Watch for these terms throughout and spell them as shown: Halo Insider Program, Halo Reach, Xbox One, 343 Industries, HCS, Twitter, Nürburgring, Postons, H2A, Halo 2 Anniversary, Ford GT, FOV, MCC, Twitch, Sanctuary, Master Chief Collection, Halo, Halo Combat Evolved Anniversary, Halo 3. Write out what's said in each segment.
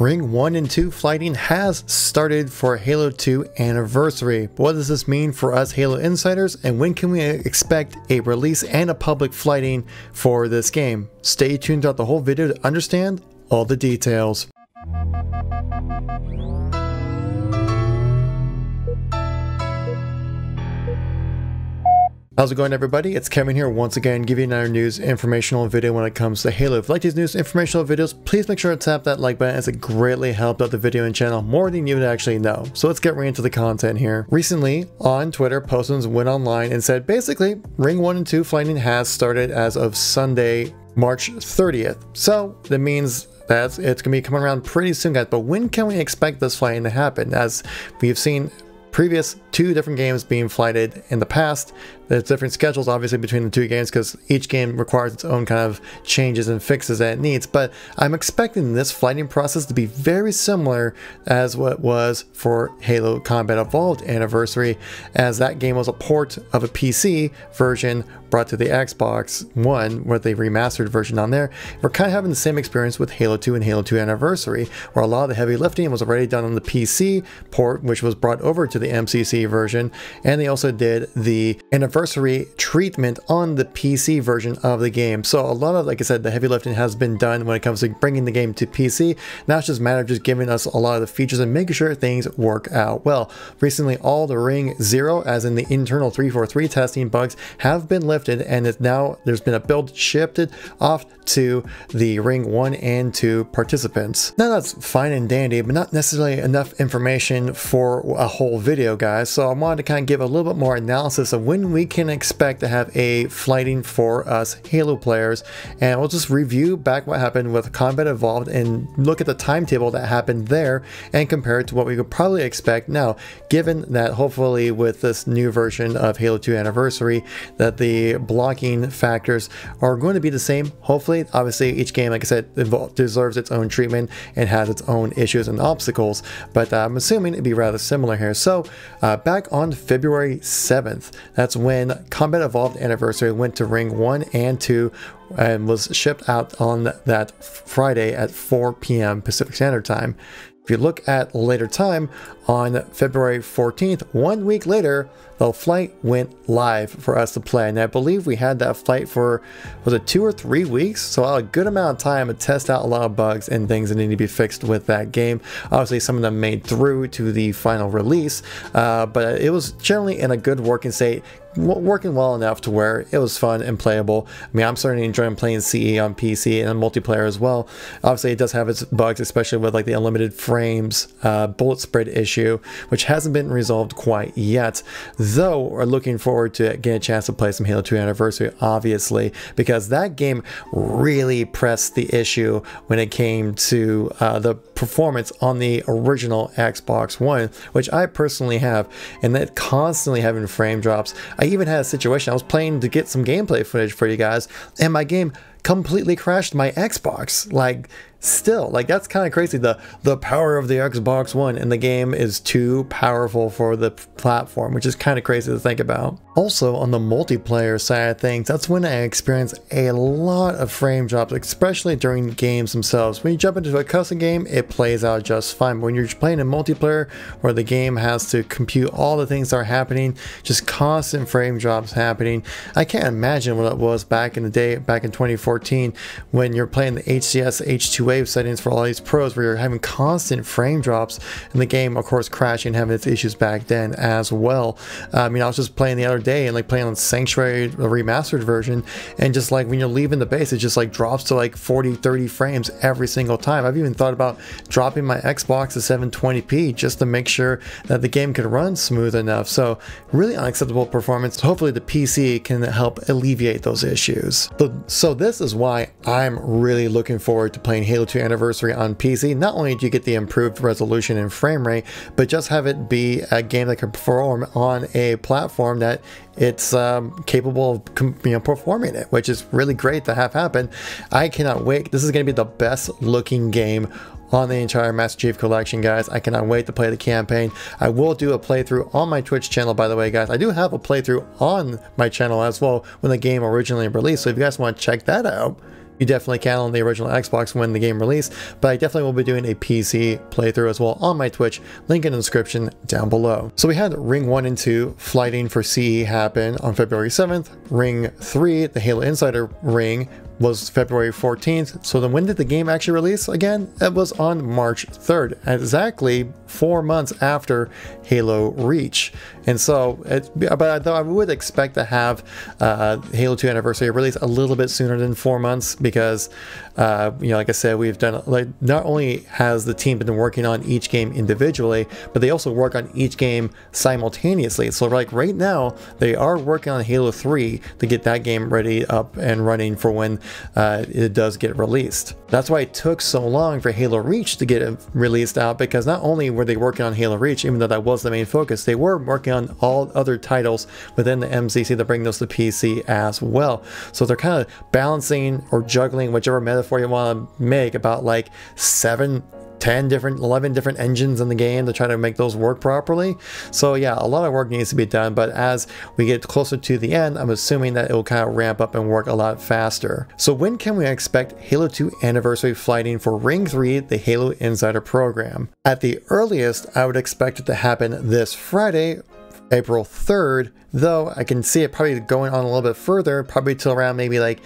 Ring 1 and 2 flighting has started for Halo 2 Anniversary. What does this mean for us Halo insiders, and when can we expect a release and a public flighting for this game? Stay tuned throughout the whole video to understand all the details. How's it going, everybody? It's Kevin here once again, giving you another news informational video when it comes to Halo. If you like these news informational videos, please make sure to tap that like button, as it greatly helps out the video and channel more than you would actually know. So let's get right into the content here. Recently on Twitter, Postons went online and said basically Ring 1 and 2 flighting has started as of Sunday, March 30th. So that means that it's going to be coming around pretty soon, guys. But when can we expect this flighting to happen? As we've seen previous two different games being flighted in the past. There's different schedules obviously between the two games because each game requires its own kind of changes and fixes that it needs, but I'm expecting this flighting process to be very similar as what was for Halo Combat Evolved Anniversary, as that game was a port of a PC version brought to the Xbox One with a remastered version on there. We're kind of having the same experience with Halo 2 and Halo 2 Anniversary, where a lot of the heavy lifting was already done on the PC port, which was brought over to the MCC version, and they also did the anniversary treatment on the PC version of the game. So a lot of, like I said, the heavy lifting has been done when it comes to bringing the game to PC. Now it's just a matter of just giving us a lot of the features and making sure things work out well. Recently, all the Ring 0, as in the internal 343 testing bugs, have been lifted, and it's now there's been a build shifted off to the Ring 1 and 2 participants. Now that's fine and dandy, but not necessarily enough information for a whole video, guys. So I wanted to kind of give a little bit more analysis of when we can expect to have a flighting for us Halo players, and we'll just review back what happened with Combat Evolved and look at the timetable that happened there and compare it to what we could probably expect now, given that hopefully with this new version of Halo 2 Anniversary that the blocking factors are going to be the same. Hopefully, obviously each game, like I said, deserves its own treatment and has its own issues and obstacles, but I'm assuming it'd be rather similar here. So back on February 7th, that's when Combat Evolved Anniversary went to Ring 1 and 2 and was shipped out on that Friday at 4 p.m. Pacific Standard Time. If you look at later time, on February 14th, 1 week later, the flight went live for us to play. And I believe we had that flight for, was it 2 or 3 weeks? So a good amount of time to test out a lot of bugs and things that need to be fixed with that game. Obviously, some of them made through to the final release, but it was generally in a good working state, working well enough to where it was fun and playable. I mean, I'm certainly enjoying playing CE on PC and multiplayer as well. Obviously, it does have its bugs, especially with like the unlimited frames, bullet spread issue, which hasn't been resolved quite yet. Though we're looking forward to getting a chance to play some Halo 2 Anniversary, obviously, because that game really pressed the issue when it came to the performance on the original Xbox One, which I personally have, and that constantly having frame drops. I even had a situation, I was playing to get some gameplay footage for you guys, and my game completely crashed my Xbox. Like, still, like, that's kind of crazy, the power of the Xbox One, and the game is too powerful for the platform, which is kind of crazy to think about. Also, on the multiplayer side of things, that's when I experienced a lot of frame drops, especially during games themselves. When you jump into a custom game, it plays out just fine, but when you're playing in multiplayer where the game has to compute all the things that are happening, just constant frame drops happening. I can't imagine what it was back in the day, back in 2014, when you're playing the HCS H2A settings for all these pros, where you're having constant frame drops and the game of course crashing, having its issues back then as well. I mean, I was just playing the other day and like playing on Sanctuary, the remastered version, and just like when you're leaving the base, it just like drops to like 40-30 frames every single time. I've even thought about dropping my Xbox to 720p just to make sure that the game could run smooth enough. So really unacceptable performance. Hopefully the PC can help alleviate those issues. So this is why I'm really looking forward to playing Halo 2 Anniversary on PC. Not only do you get the improved resolution and frame rate, but just have it be a game that can perform on a platform that it's capable of, you know, performing it, which is really great to have happen. I cannot wait. This is going to be the best looking game on the entire Master Chief Collection, guys. I cannot wait to play the campaign. I will do a playthrough on my Twitch channel, by the way, guys. I do have a playthrough on my channel as well when the game originally released, so if you guys want to check that out, you definitely can on the original Xbox when the game released, but I definitely will be doing a PC playthrough as well on my Twitch, link in the description down below. So we had Ring 1 and 2 flighting for CE happen on February 7th, Ring 3, the Halo Insider Ring, was February 14th. So then when did the game actually release again? It was on March 3rd, exactly 4 months after Halo Reach. And so, I would expect to have Halo 2 Anniversary release a little bit sooner than 4 months because, you know, like I said, we've done, like, not only has the team been working on each game individually, but they also work on each game simultaneously. So like right now, they are working on Halo 3 to get that game ready up and running for when it does get released. That's why it took so long for Halo Reach to get released out, because not only were they working on Halo Reach, even though that was the main focus, they were working on all other titles within the MCC to bring those to PC as well. So they're kind of balancing or juggling, whichever metaphor you want to make, about like 11 different engines in the game to try to make those work properly. So yeah, a lot of work needs to be done, but as we get closer to the end, I'm assuming that it will kind of ramp up and work a lot faster. So when can we expect Halo 2 Anniversary flighting for Ring 3, the Halo Insider Program? At the earliest, I would expect it to happen this Friday, April 3rd, though I can see it probably going on a little bit further, probably till around maybe like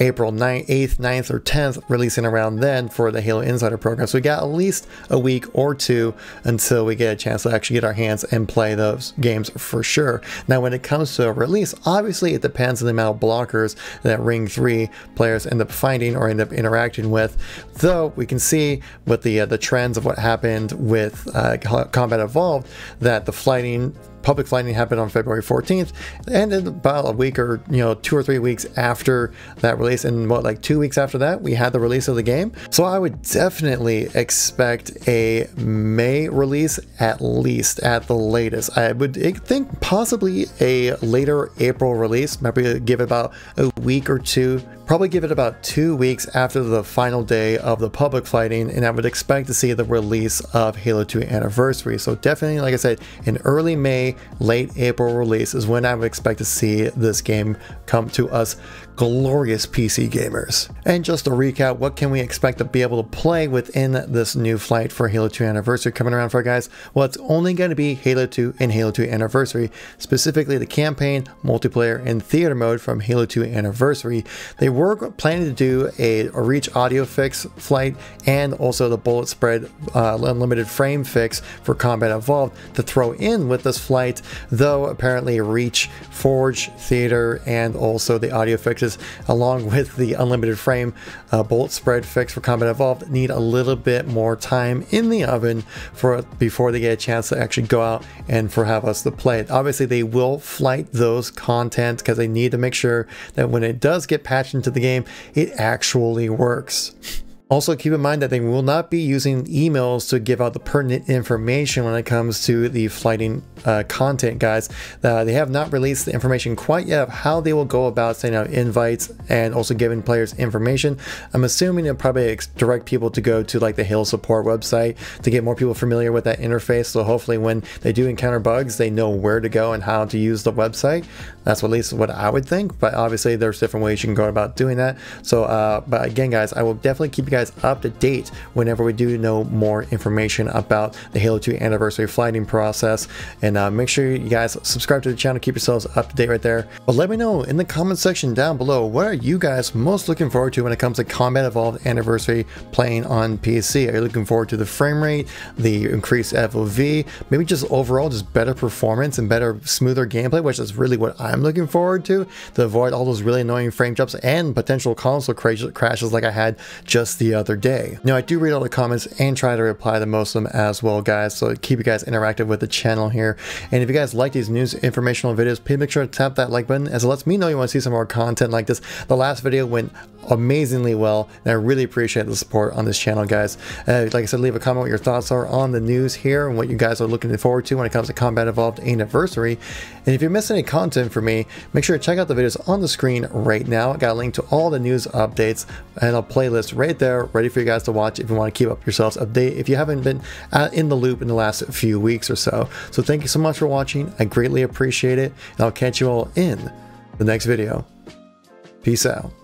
April 9th, 8th, 9th, or 10th, releasing around then for the Halo Insider program. So we got at least a week or two until we get a chance to actually get our hands and play those games for sure. Now, when it comes to a release, obviously it depends on the amount of blockers that Ring 3 players end up finding or end up interacting with. Though we can see with the trends of what happened with Combat Evolved that the flighting, public flighting happened on February 14th, and in about a week or, you know, 2 or 3 weeks after that release, and what, like 2 weeks after that, we had the release of the game. So I would definitely expect a May release, at least, at the latest. I would think possibly a later April release, maybe give it about a week or two, probably give it about 2 weeks after the final day of the public flighting, and I would expect to see the release of Halo 2 Anniversary. So definitely, like I said, in early May, late April release is when I would expect to see this game come to us glorious PC gamers. And just to recap, what can we expect to be able to play within this new flight for Halo 2 Anniversary coming around for guys? Well, it's only going to be Halo 2 and Halo 2 Anniversary, specifically the campaign, multiplayer, and theater mode from Halo 2 Anniversary. They were planning to do a Reach audio fix flight and also the bullet spread unlimited frame fix for Combat Evolved to throw in with this flight, though apparently Reach, Forge, Theater, and also the audio fixes along with the unlimited frame bullet spread fix for Combat Evolved need a little bit more time in the oven before they get a chance to actually go out and have us to play it. Obviously they will flight those content because they need to make sure that when it does get patched into the game, it actually works. Also, keep in mind that they will not be using emails to give out the pertinent information when it comes to the flighting content, guys. They have not released the information quite yet of how they will go about sending out invites and also giving players information. I'm assuming they'll probably direct people to go to like the Halo support website to get more people familiar with that interface. So hopefully when they do encounter bugs, they know where to go and how to use the website. That's at least what I would think, but obviously there's different ways you can go about doing that. So, but again, guys, I will definitely keep you guys up to date whenever we do know more information about the Halo 2 Anniversary flighting process, and make sure you guys subscribe to the channel, keep yourselves up to date right there. But let me know in the comment section down below, what are you guys most looking forward to when it comes to Combat Evolved Anniversary playing on PC? Are you looking forward to the frame rate, the increased FOV, maybe just overall just better performance and better smoother gameplay, which is really what I'm looking forward to avoid all those really annoying frame jumps and potential console crashes like I had just the other day. Now, I do read all the comments and try to reply to most of them as well, guys, so keep you guys interactive with the channel here. And if you guys like these news informational videos, please make sure to tap that like button as it lets me know you want to see some more content like this. The last video went amazingly well, and I really appreciate the support on this channel, guys. Like I said, leave a comment what your thoughts are on the news here and what you guys are looking forward to when it comes to Combat Evolved Anniversary. And if you miss any content from me, make sure to check out the videos on the screen right now. I got a link to all the news updates and a playlist right there, ready for you guys to watch if you want to keep up yourselves update if you haven't been in the loop in the last few weeks or so. So thank you so much for watching. I greatly appreciate it, and I'll catch you all in the next video. Peace out.